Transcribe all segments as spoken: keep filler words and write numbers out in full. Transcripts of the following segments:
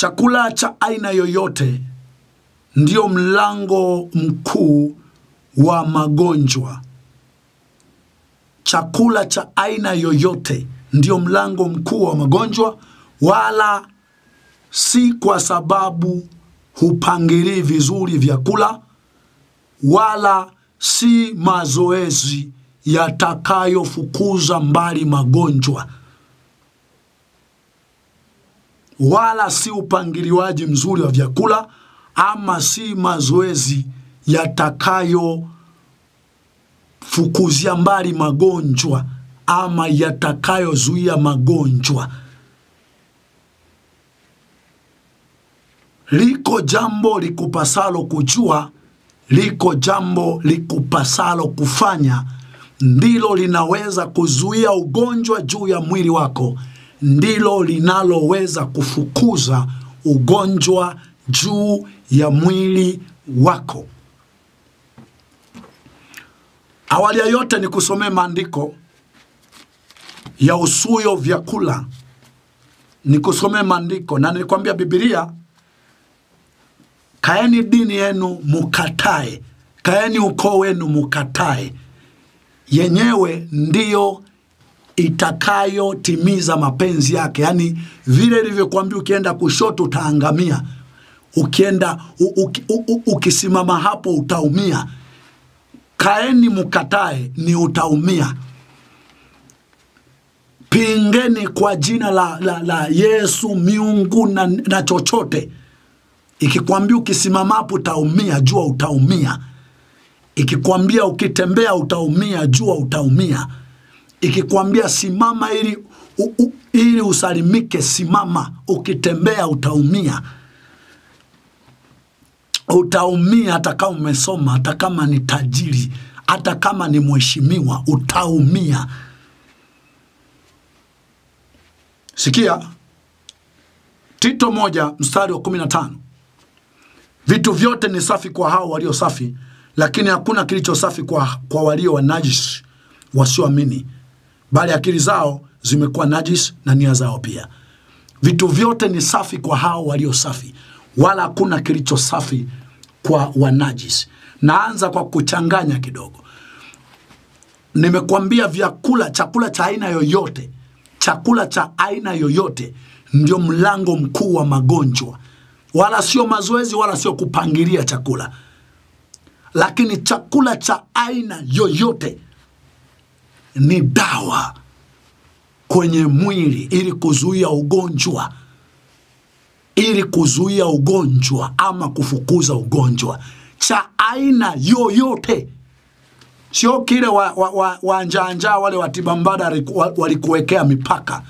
Chakula cha aina yoyote ndio mlango mkuu wa magonjwa. Chakula cha aina yoyote ndio mlango mkuu wa magonjwa, wala si kwa sababu hupangilii vizuri vyakula, wala si mazoezi yatakayofukuza mbali magonjwa, wala si upangiliwaji mzuri wa vyakula, ama si mazoezi yatakayo fukuzia mbali magonjwa, ama yatakayo zuia magonjwa. Liko jambo likupasalo kujua, liko jambo likupasalo kufanya, ndilo linaweza kuzuia ugonjwa juu ya mwili wako, ndilo linaloweza kufukuza ugonjwa juu ya mwili wako. Awali ya yote ni kusomea maandiko ya usuyo vyakula. Ni kusomea maandiko, na nilikwambia Biblia, kaeni dini yenu mukatae, kaeni ukoo wenu mukatae, yenyewe ndiyo itakayo timiza mapenzi yake. Yani vile nilivyokuambia, ukienda kushoto utaangamia, ukienda u, u, u, u, ukisimama hapo utaumia. Kaeni mukatae ni utaumia. Pingeni kwa jina la, la, la Yesu miungu na, na chochote. Ikikwambia ukisimama hapo utaumia, jua utaumia. Ikikwambia ukitembea utaumia, jua utaumia. Ikikwambia simama ili u, u, ili usalimike, simama. Ukitembea utaumia. Utaumia hata kama umesoma, hata kama ni tajiri, hata kama ni mheshimiwa, utaumia. Sikia Tito moja mstari wa kumi na tano. Vitu vyote ni safi kwa hao walio safi, lakini hakuna kilicho safi kwa kwa walio wanajisi wasioamini, bali akili zao zimekuwa najisi na nia zao pia. Vitu vyote ni safi kwa hao walio safi, wala hakuna kilicho safi kwa wanajisi. Naanza kwa kuchanganya kidogo. Nimekuambia vyakula, chakula cha aina yoyote, chakula cha aina yoyote ndio mlango mkuu wa magonjwa, wala sio mazoezi, wala sio kupangilia chakula. Lakini chakula cha aina yoyote ni dawa kwenye mwili ili kuzuia ugonjwa, ili kuzuia ugonjwa ama kufukuza ugonjwa. Cha aina yoyote, sio kile wa, wa, wa, wa njaa njaa wale watibambada walikuwekea mipaka.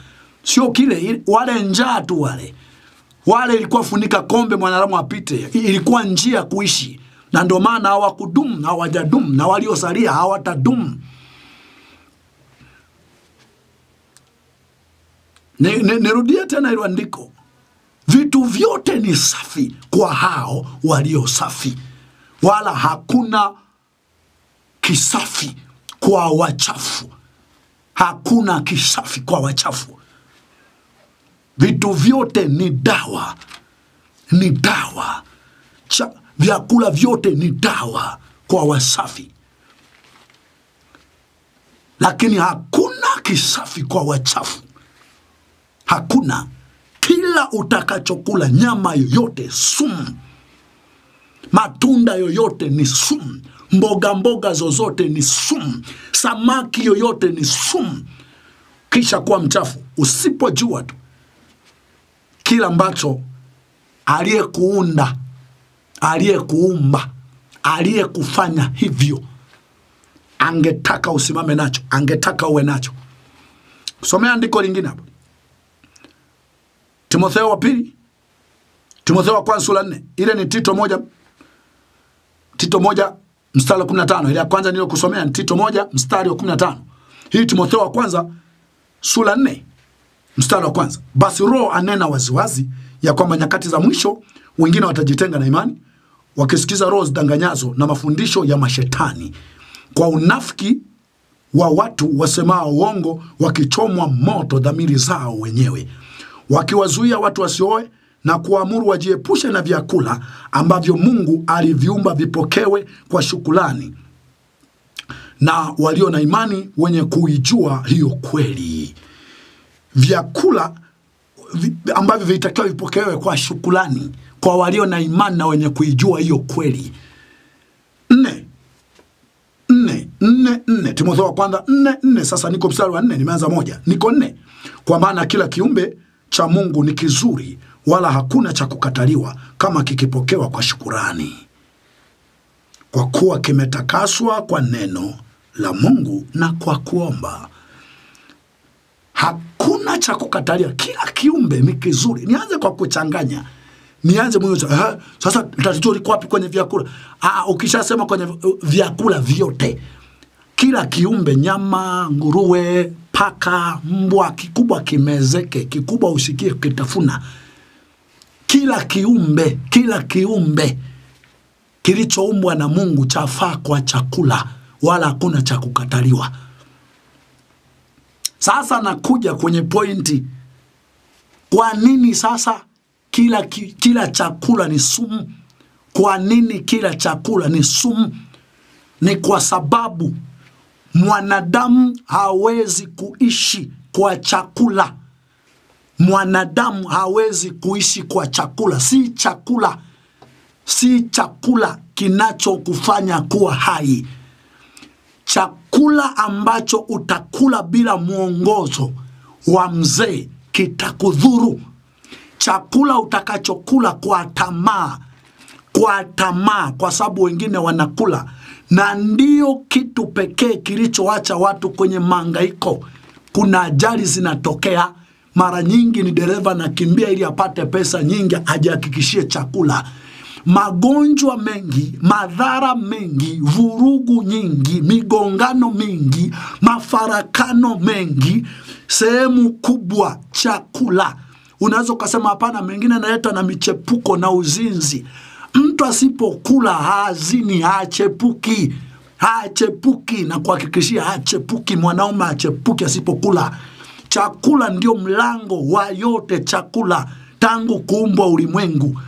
Sio kile, wale njaa tu wale. Wale ilikuwa funika kombe mwanadamu apite, ilikuwa njia kuishi. Na ndio maana hawakudumu, hawajadumu, na waliosalia hawatadumu. Nirudia tena ile andiko. Vitu vyote ni safi kwa hao walio safi, wala hakuna kisafi kwa wachafu. Hakuna kisafi kwa wachafu. Vitu vyote ni dawa. Ni dawa. Cha, vyakula vyote ni dawa kwa wasafi, lakini hakuna kisafi kwa wachafu. Hakuna. Kila utakachokula, nyama yoyote sumu, matunda yoyote ni sumu, mboga mboga zozote ni sumu, samaki yoyote ni sumu. Kisha kuwa mchafu usipojua tu. Kila ambacho aliyekuunda, aliyekuumba, aliyekufanya hivyo angetaka usimame nacho, angetaka uwe nacho. Somea andiko lingine hapo. Timotheo wa pili, Timotheo wa kwanza sura nne. Ile ni Tito moja, Tito moja mstari wa kumi na tano. Ile ya kwanza nilo kusomea ni Tito moja mstari wa kumi na tano. Hii Timotheo wa kwanza sura nne mstari wa kwanza. Basi Roho anena waziwazi ya kwamba nyakati za mwisho wengine watajitenga na imani, wakisikiza roho zidanganyazo na mafundisho ya mashetani, kwa unafiki wa watu wasemao uongo, wakichomwa moto dhamiri zao wenyewe, wakiwazuia watu wasioe na kuamuru wajiepushe na vyakula ambavyo Mungu aliviumba vipokewe kwa shukrani, na walio na imani wenye kuijua hiyo kweli. Vyakula ambavyo vitakiwa vipokewe kwa shukrani kwa walio na imani na wenye kuijua hiyo kweli. Nne. Nne, nne, nne. Timotheo wa kwanza, nne, nne. Sasa niko mstari wa nne, nimeanza moja. Niko nne. Kwa maana kila kiumbe cha Mungu ni kizuri, wala hakuna cha kukataliwa kama kikipokewa kwa shukrani, kwa kuwa kimetakaswa kwa neno la Mungu na kwa kuomba. Hakuna cha kukataliwa, kila kiumbe ni kizuri. Nianze kwa kuchanganya. Nianze mwenye, eh, sasa tatizo liko wapi kwenye vyakula? Ah, ukishasema kwenye vyakula vyote. Kila kiumbe, nyama, nguruwe, paka, mbwa, kikubwa kimezeke, kikubwa usikie kitafuna. Kila kiumbe, kila kiumbe kilichoumbwa na Mungu chafaa kwa chakula, wala hakuna cha kukataliwa. Sasa nakuja kwenye pointi. Kwa nini sasa kila kila chakula ni sumu? Kwa nini kila chakula ni sumu? Ni kwa sababu mwanadamu hawezi kuishi kwa chakula. Mwanadamu hawezi kuishi kwa chakula. Si chakula. Si chakula kinachokufanya kuwa hai. Chakula ambacho utakula bila mwongozo wa mzee kitakudhuru. Chakula utakachokula kwa tamaa, kwa tamaa, kwa sababu wengine wanakula, na ndio kitu pekee kilichoacha watu kwenye mahangaiko. Kuna ajali zinatokea, mara nyingi ni dereva anakimbia ili apate pesa nyingi ajihakikishie chakula. Magonjwa mengi, madhara mengi, vurugu nyingi, migongano mingi, mafarakano mengi, sehemu kubwa chakula. Unazo kasema hapana, mengine naleta na michepuko na uzinzi. Mtu asipokula hazini, hachepuki, hachepuki, na kuhakikishia hachepuki. Mwanaume hachepuki asipokula. Chakula ndio mlango wa yote. Chakula tangu kuumbwa ulimwengu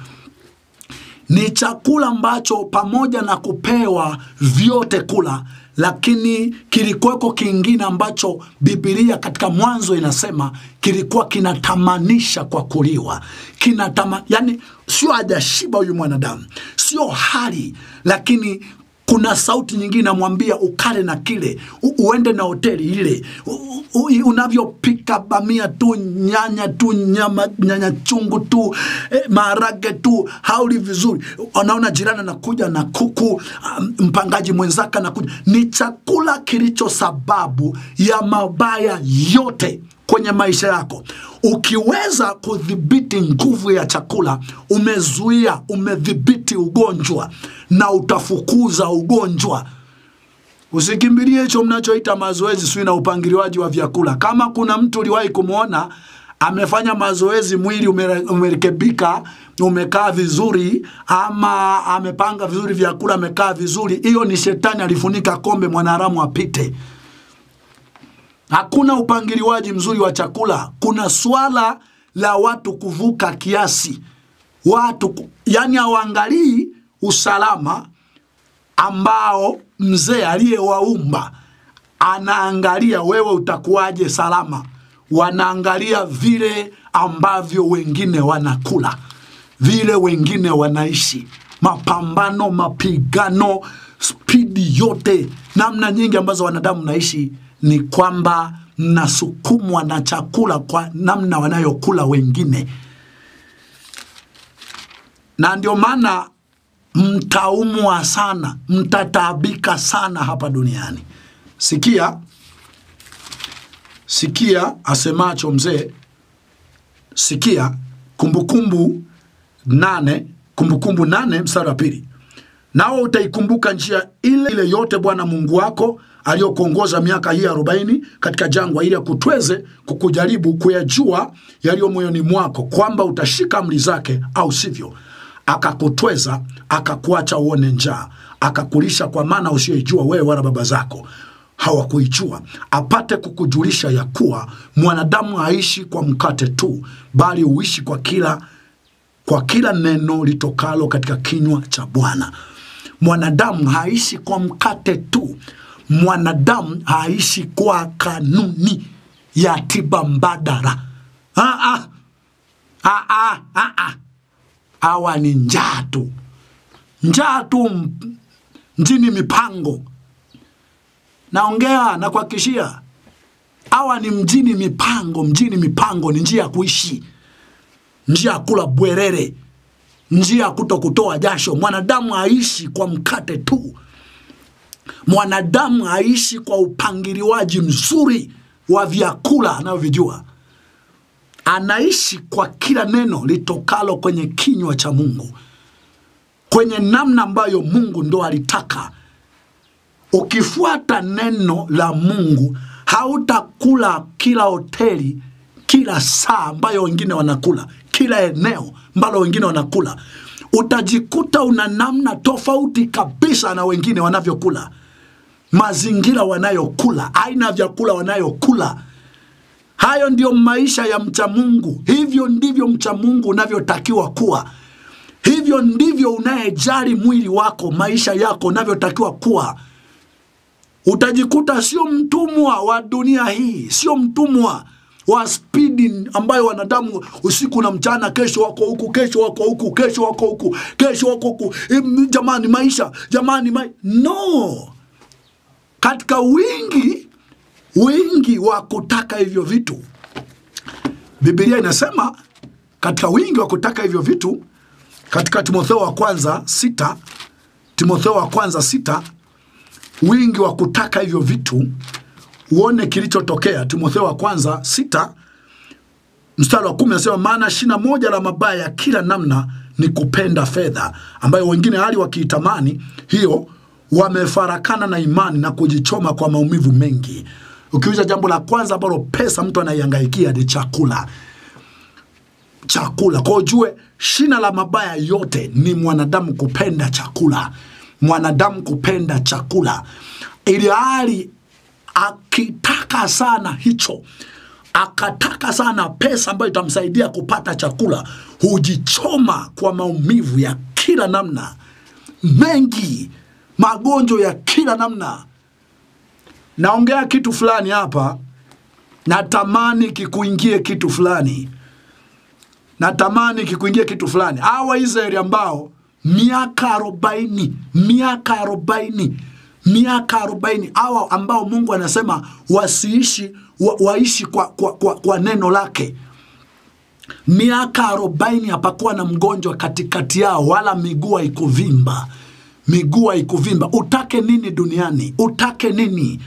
ni chakula ambacho pamoja na kupewa vyote kula, lakini kilikuweko kingine ambacho Biblia katika Mwanzo inasema kilikuwa kinatamanisha kwa kuliwa. Kinatama, yani sio ajashiba huyu mwanadamu, sio hali, lakini kuna sauti nyingine namwambia ukale na kile, uende na hoteli ile, unavyopika bamia tu, nyanya tu, nyama, nyanya chungu tu, eh, maharage tu, hauli vizuri. Anaona jirani anakuja na kuku, mpangaji mwenzaka anakuja. Ni chakula kilicho sababu ya mabaya yote kwenye maisha yako. Ukiweza kudhibiti nguvu ya chakula, umezuia, umedhibiti ugonjwa, na utafukuza ugonjwa. Usikimbilie hicho mnachoita mazoezi sio na upangiliwaji wa vyakula. Kama kuna mtu uliwahi kumuona amefanya mazoezi, mwili umerekebika, umekaa vizuri, ama amepanga vizuri vyakula, amekaa vizuri, hiyo ni shetani alifunika kombe mwanaharamu apite. Hakuna upangiliwaji mzuri wa chakula. Kuna swala la watu kuvuka kiasi. Watu, yani hawaangalii usalama ambao mzee aliyewaumba anaangalia, wewe utakuwaje salama. Wanaangalia vile ambavyo wengine wanakula, vile wengine wanaishi, mapambano, mapigano, spidi yote, namna nyingi ambazo wanadamu naishi. Ni kwamba mnasukumwa na chakula kwa namna wanayokula wengine. Na ndio maana mtaumwa sana, mtataabika sana hapa duniani. Sikia, sikia asemacho mzee. Sikia Kumbukumbu nane, Kumbukumbu nane mstari wa pili. Nao utaikumbuka njia ile ile yote Bwana Mungu wako aliyokuongoza miaka hii arobaini katika jangwa, ili akutweze kukujaribu kuyajua yaliyo moyoni mwako, kwamba utashika amri zake au sivyo. Akakutweza, akakuacha uone njaa, akakulisha kwa maana usiyejua wewe wala baba zako hawakuijua, apate kukujulisha ya kuwa mwanadamu haishi kwa mkate tu, bali uishi kwa kila kwa kila neno litokalo katika kinywa cha Bwana. Mwanadamu haishi kwa mkate tu. Mwanadamu haishi kwa kanuni ya tiba mbadala. Ah ah. Ah ah ah ah. Hawa ni njaa tu. Njaa tu mjini mipango. Naongea na kuhakikishia. Hawa ni mjini mipango, mjini mipango ni njia ya kuishi. Njia ya kula bwerere. Njia ya kutokutoa jasho. Mwanadamu haishi kwa mkate tu. Mwanadamu haishi kwa upangiliwaji mzuri wa vyakula anavyojua. Anaishi kwa kila neno litokalo kwenye kinywa cha Mungu. Kwenye namna ambayo Mungu ndo alitaka. Ukifuata neno la Mungu, hautakula kila hoteli, kila saa ambayo wengine wanakula, kila eneo ambalo wengine wanakula. Utajikuta una namna tofauti kabisa na wengine wanavyokula. Mazingira wanayokula, aina vyakula wanayokula. Hayo ndio maisha ya mcha Mungu. Hivyo ndivyo mcha Mungu unavyotakiwa kuwa. Hivyo ndivyo unayejali mwili wako, maisha yako unavyotakiwa kuwa. Utajikuta sio mtumwa wa dunia hii, sio mtumwa wa speeding ambayo wanadamu usiku na mchana, kesho wako huku, kesho wako huku, kesho wako huku, kesho wako huku. Jamani maisha, jamani maisha. No. Katika wingi, wingi wa kutaka hivyo vitu. Biblia inasema katika wingi wa kutaka hivyo vitu, katika Timotheo wa kwanza sita, Timotheo wa kwanza sita, wingi wa kutaka hivyo vitu, uone kilichotokea. Timotheo wa kwanza sita, mstari wa kumi anasema, maana shina moja la mabaya kila namna ni kupenda fedha, ambayo wengine hali wakiitamani hiyo wamefarakana na imani na kujichoma kwa maumivu mengi. Ukiuliza jambo la kwanza ambalo pesa mtu anayangaikia ni chakula. Chakula. Kwa ujue shina la mabaya yote ni mwanadamu kupenda chakula. Mwanadamu kupenda chakula. Ili hali akitaka sana hicho, akataka sana pesa ambayo itamsaidia kupata chakula, hujichoma kwa maumivu ya kila namna mengi, magonjo ya kila namna. Naongea kitu fulani hapa, natamani kikuingie kitu fulani. Natamani kikuingie kitu fulani. Hawa Israeli ambao miaka arobaini, miaka arobaini, miaka arobaini, hawa ambao Mungu anasema wasiishi, wa, waishi kwa, kwa, kwa, kwa neno lake. Miaka arobaini hapakuwa na mgonjwa katikati yao, wala miguu haikuvimba. Miguu haikuvimba. Utake nini duniani? Utake nini?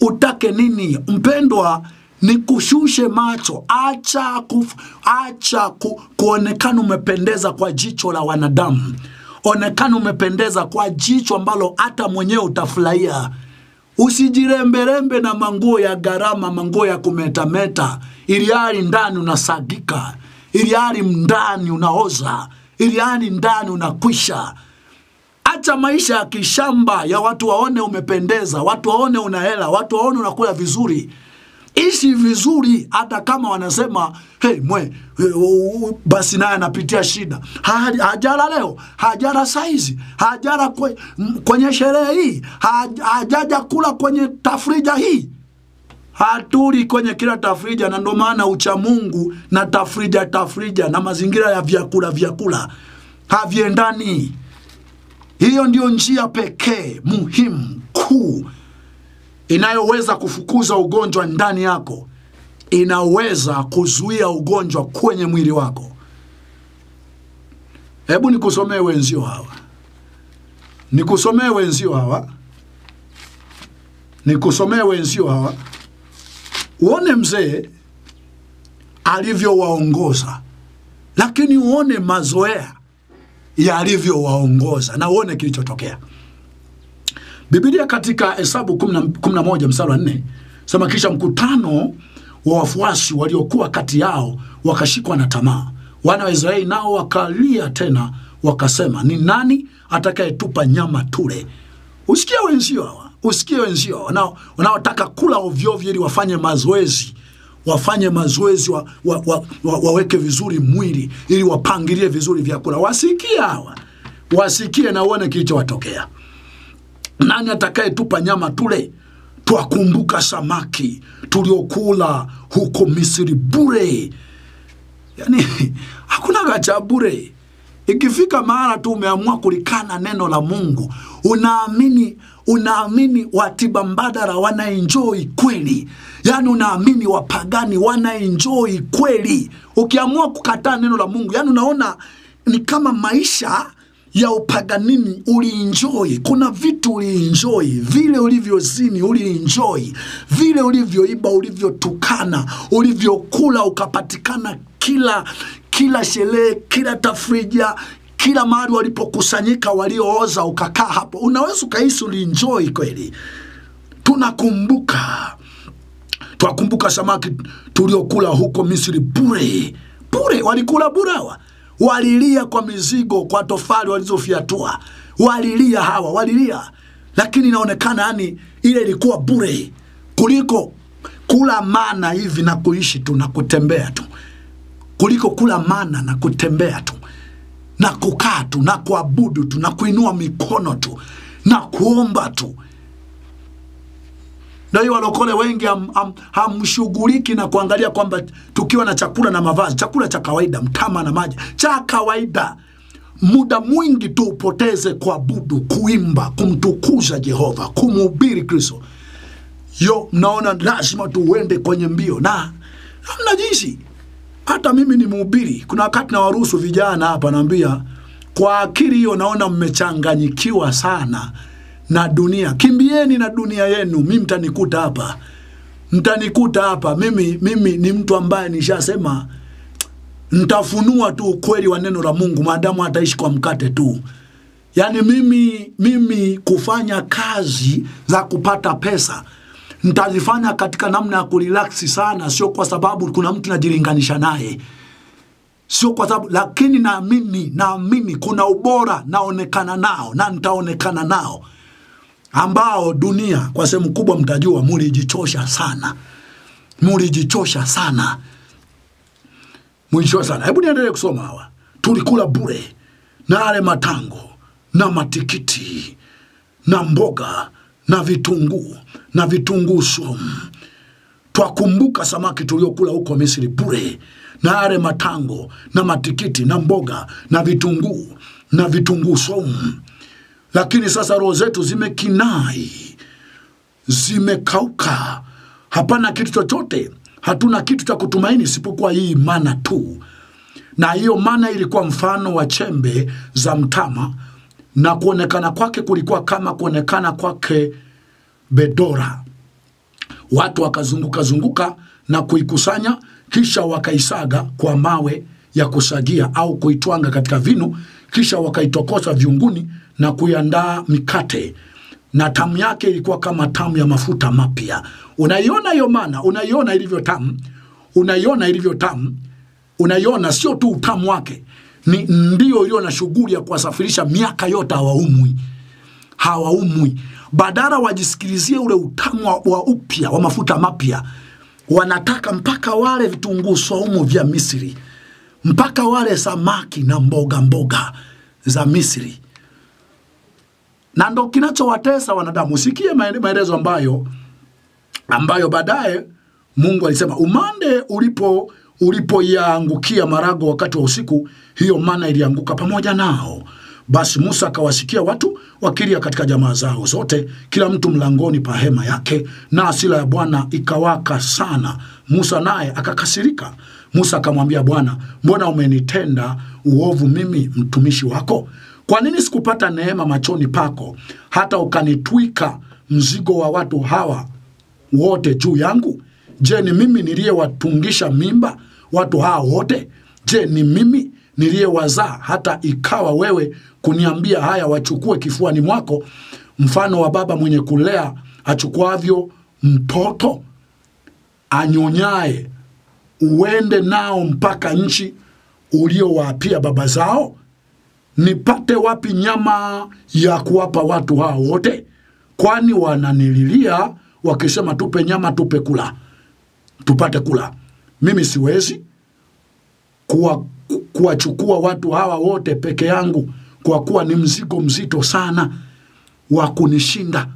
Utake nini? Mpendwa, ni kushushe macho. Acha, kuf, acha ku, kuonekana umependeza kwa jicho la wanadamu. Onekana umependeza kwa jicho ambalo hata mwenyewe utafurahia. Usijiremberembe na manguo ya gharama, manguo ya kumetameta. Iliari ndani unasagika. Iliari ndani unaoza. Iliari ndani unakwisha. Acha maisha ya kishamba ya watu waone umependeza, watu waone unahela, watu waone unakula vizuri. Ishi vizuri hata kama wanasema, hey mwe, basi naye anapitia shida. Hajara leo, hajara saizi, hajara kwe, kwenye sherehe hii, hajaja kula kwenye tafrija hii. Hatuli kwenye kila tafrija, na ndio maana ucha Mungu na tafrija tafrija na mazingira ya vyakula vyakula haviendani. Hiyo ndio njia pekee muhimu kuu inayoweza kufukuza ugonjwa ndani yako. Inaweza kuzuia ugonjwa kwenye mwili wako. Hebu nikusomee wenzio hawa. Nikusomee wenzio hawa. Nikusomee wenzio hawa. Uone mzee alivyowaongoza. Lakini uone mazoea yalivyo waongoza na uone kilichotokea. Biblia katika Hesabu kumi na moja mstari wa nne sema, kisha mkutano wa wafuasi waliokuwa kati yao wakashikwa na tamaa, wana wa Israeli nao wakalia tena wakasema, ni nani atakayetupa nyama tule? Usikie wenzio hawa, usikie wenzio hawa wanaotaka kula ovyo ovyo ili wafanye mazoezi, wafanye mazoezi, wa, wa, wa, wa, waweke vizuri mwili, ili wapangilie vizuri vyakula. Wasikie hawa, wasikie na uone kilicho watokea. Nani atakaye tupa nyama tule? Twakumbuka samaki tuliokula huko Misri bure. Yani hakuna gacha bure. Ikifika mahala tu umeamua kulikana neno la Mungu, unaamini unaamini watiba mbadala wanaenjoy kweli. Yani unaamini wapagani wanaenjoy kweli. Ukiamua kukataa neno la Mungu, yani unaona ni kama maisha ya upaganini ulienjoy. Kuna vitu ulienjoy, vile ulivyozini ulienjoy, vile ulivyoiba, ulivyotukana, ulivyokula ukapatikana kila kila sherehe, kila tafrija, kila mahali walipokusanyika waliooza ukakaa hapo. Unaweza ukahisi ulienjoy kweli. Tunakumbuka, twakumbuka samaki tuliokula huko Misri bure. Bure walikula burawa. Walilia kwa mizigo, kwa tofali walizofiatua. Walilia hawa, walilia. Lakini inaonekana yani ile ilikuwa bure. Kuliko kula mana hivi na kuishi tu na kutembea tu. Kuliko kula mana na kutembea tu. Na kukaa tu, na kuabudu tu, na kuinua mikono tu, na kuomba tu. Na hiyo walokole wengi hamshughuliki ham, ham na kuangalia kwamba tukiwa na chakula na mavazi, chakula cha kawaida, mtama na maji, cha kawaida, muda mwingi tupoteze kuabudu, kuimba, kumtukuza Jehova, kumhubiri Kristo. Yo, mnaona lazima tuende kwenye mbio. Na hamna jinsi. Hata mimi ni mhubiri. Kuna wakati na waruhusu vijana hapa, naambia kwa akili hiyo, naona mmechanganyikiwa sana na dunia. Kimbieni na dunia yenu. Mimi mtanikuta hapa. Mtanikuta hapa. Mimi mimi ni mtu ambaye nishasema nitafunua tu ukweli wa neno la Mungu maadamu ataishi kwa mkate tu. Yaani mimi mimi kufanya kazi za kupata pesa nitazifanya katika namna ya kurelax sana, sio kwa sababu kuna mtu najilinganisha naye. Sio kwa sababu, lakini naamini naamini kuna ubora naonekana nao na nitaonekana nao, ambao dunia kwa sehemu kubwa mtajua mlijichosha sana. Mlijichosha sana. Mlijichosha sana. Hebu niendelee kusoma hawa. Tulikula bure na ale matango na matikiti na mboga na vitunguu na vitunguu sumu. Twakumbuka samaki tuliokula huko Misri bure na ale matango na matikiti na mboga na vitunguu na vitunguu sumu. Lakini sasa roho zetu zimekinai, zimekauka, hapana kitu chochote, hatuna kitu cha kutumaini isipokuwa hii mana tu. Na hiyo mana ilikuwa mfano wa chembe za mtama, na kuonekana kwake kulikuwa kama kuonekana kwake bedora. Watu wakazunguka zunguka na kuikusanya, kisha wakaisaga kwa mawe ya kusagia au kuitwanga katika vinu, kisha wakaitokosa viunguni na kuiandaa mikate. Na tamu yake ilikuwa kama tamu ya mafuta mapya. Unaiona hiyo maana, unaiona ilivyo tamu. Unaiona ilivyo tamu. Unaiona sio tu utamu wake, ni ndio iliyo na shughuli ya kuwasafirisha miaka yote hawaumwi. Hawaumwi. Badala wajisikilizie ule utamu wa, wa upya wa mafuta mapya, wanataka mpaka wale vitunguu saumu vya Misri, mpaka wale samaki na mboga mboga za Misri. Na ndo kinachowatesa wanadamu. Usikie maelezo ambayo ambayo baadaye Mungu alisema, umande ulipo ulipoiangukia marago wakati wa usiku, hiyo mana ilianguka pamoja nao. Basi Musa akawasikia watu wakilia katika jamaa zao zote, kila mtu mlangoni pa hema yake, na hasira ya Bwana ikawaka sana. Musa naye akakasirika. Musa akamwambia Bwana, mbona umenitenda uovu mimi mtumishi wako? Kwa nini sikupata neema machoni pako hata ukanitwika mzigo wa watu hawa wote juu yangu? Je, ni mimi niliyewatungisha mimba watu hawa wote? Je, ni mimi niliyewazaa hata ikawa wewe kuniambia haya wachukue kifuani mwako, mfano wa baba mwenye kulea achukuavyo mtoto anyonyaye, uende nao mpaka nchi uliyowaapia baba zao? Nipate wapi nyama ya kuwapa watu hao wote? Kwani wananililia wakisema tupe nyama tupe kula. tupate kula. Mimi siwezi kuwachukua watu hawa wote peke yangu, kwa kuwa ni mzigo mzito sana wa kunishinda.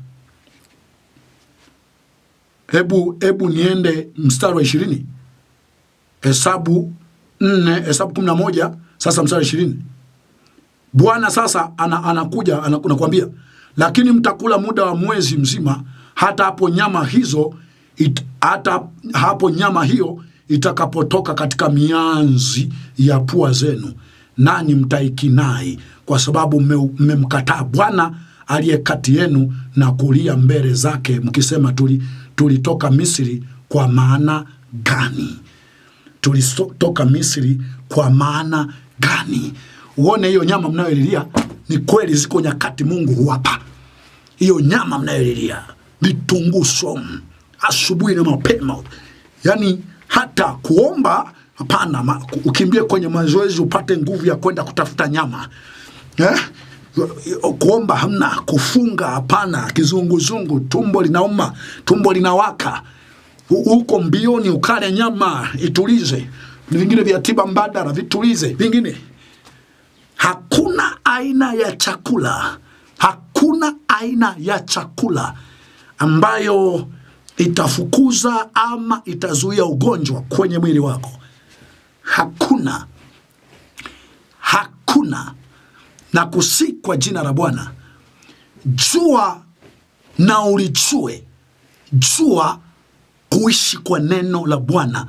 Hebu, hebu niende mstari wa ishirini. Hesabu nne, Hesabu kumi na moja, sasa mstari wa ishirini. Bwana sasa ana, anakuja, anakuambia, lakini mtakula muda wa mwezi mzima, hata hapo nyama hizo, it, hata hapo nyama hiyo, itakapotoka katika mianzi ya pua zenu, nani mtaikinai, kwa sababu mmemkataa Bwana aliye kati yenu na kulia mbele zake mkisema, tuli tulitoka Misri kwa maana gani? Tulitoka Misri kwa maana gani? Uone hiyo nyama mnayolilia, ni kweli ziko nyakati Mungu huwapa hiyo nyama mnayolilia, vitunguu somu asubuhi na mapema. Yani hata kuomba hapana, ukimbie kwenye mazoezi upate nguvu ya kwenda kutafuta nyama. Eh? Kuomba hamna, kufunga hapana, kizunguzungu, tumbo linauma, tumbo linawaka. Huko mbioni ukale nyama itulize, vingine vya tiba mbadala vitulize, vingine. Hakuna aina ya chakula, hakuna aina ya chakula ambayo itafukuza ama itazuia ugonjwa kwenye mwili wako. Hakuna. Hakuna. Na kusi kwa jina la Bwana, jua na ulichue, jua kuishi kwa neno la Bwana.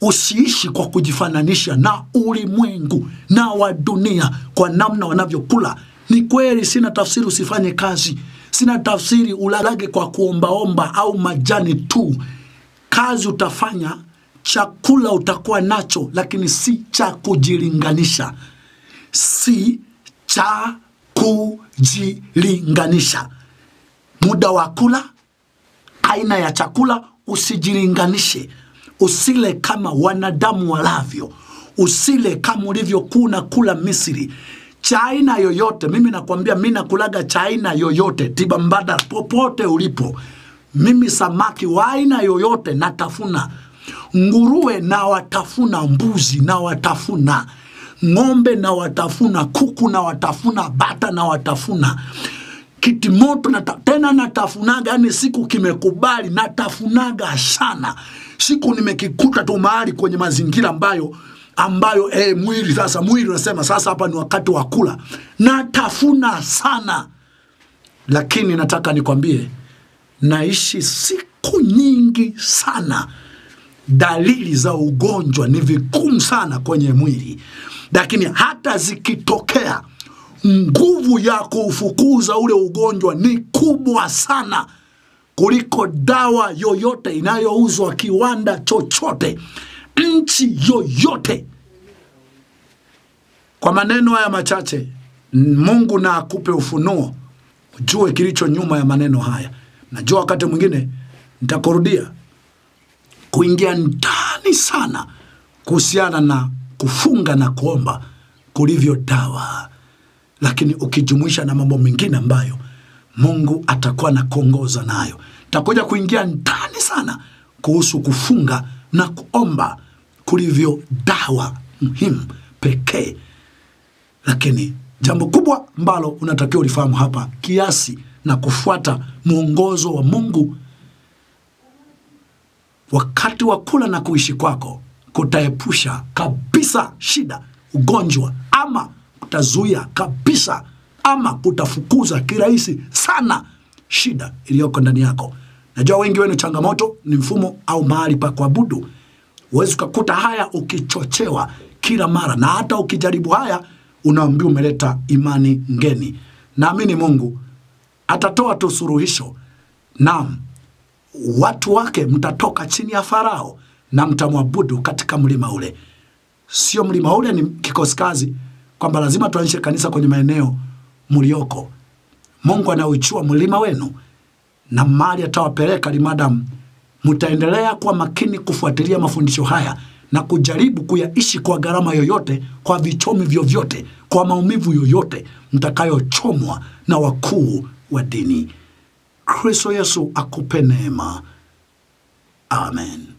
Usiishi kwa kujifananisha na ulimwengu na wa dunia kwa namna wanavyokula. Ni kweli sina tafsiri usifanye kazi, sina tafsiri ulalage kwa kuombaomba au majani tu. Kazi utafanya, chakula utakuwa nacho, lakini si cha kujilinganisha. Si cha kujilinganisha. Muda wa kula, aina ya chakula, usijilinganishe. Usile kama wanadamu walavyo. Usile kama ulivyokuna kula Misri. Chaina yoyote, mimi nakwambia, mimi nakulaga chaina yoyote, tiba mbadala popote ulipo. Mimi samaki wa aina yoyote natafuna, nguruwe na watafuna, mbuzi na watafuna, ngombe na watafuna, kuku na watafuna, bata na watafuna, kitimoto na tena natafunaga. Yani siku kimekubali natafunaga sana. Siku nimekikuta tu mahali kwenye mazingira ambayo ambayo eh, mwili sasa mwili unasema sasa hapa ni wakati wa kula, natafuna sana. Lakini nataka nikwambie, naishi siku nyingi sana, dalili za ugonjwa ni vigumu sana kwenye mwili. Lakini hata zikitokea, nguvu ya kufukuza ule ugonjwa ni kubwa sana kuliko dawa yoyote inayouzwa kiwanda chochote, nchi yoyote. Kwa maneno haya machache, Mungu na akupe ufunuo, ujue kilicho nyuma ya maneno haya. Najua wakati mwingine nitakurudia kuingia ndani sana kuhusiana na kufunga na kuomba kulivyo dawa, lakini ukijumuisha na mambo mengine ambayo Mungu atakuwa na kuongoza nayo. Nitakuja kuingia ndani sana kuhusu kufunga na kuomba kulivyo dawa muhimu pekee. Lakini jambo kubwa ambalo unatakiwa ulifahamu hapa, kiasi na kufuata mwongozo wa Mungu wakati wa kula na kuishi kwako, kutaepusha kabisa shida, ugonjwa, ama kutazuia kabisa, ama kutafukuza kirahisi sana shida iliyoko ndani yako. Najua wengi wenu changamoto ni mfumo au mahali pa kuabudu. Uwezi ukakuta haya ukichochewa kila mara, na hata ukijaribu haya unaambiwa umeleta imani ngeni. Naamini Mungu atatoa tu suluhisho. Naam, watu wake mtatoka chini ya Farao na mtamwabudu katika mlima ule. Sio mlima ule ni kikosi kazi kwamba lazima tuanzishe kanisa kwenye maeneo mlioko. Mungu anauchua mlima wenu na mali atawapeleka limadam mtaendelea kwa makini kufuatilia mafundisho haya na kujaribu kuyaishi kwa gharama yoyote, kwa vichomi vyovyote, kwa maumivu yoyote mtakayochomwa na wakuu wa dini. Kristo Yesu akupe neema. Amen.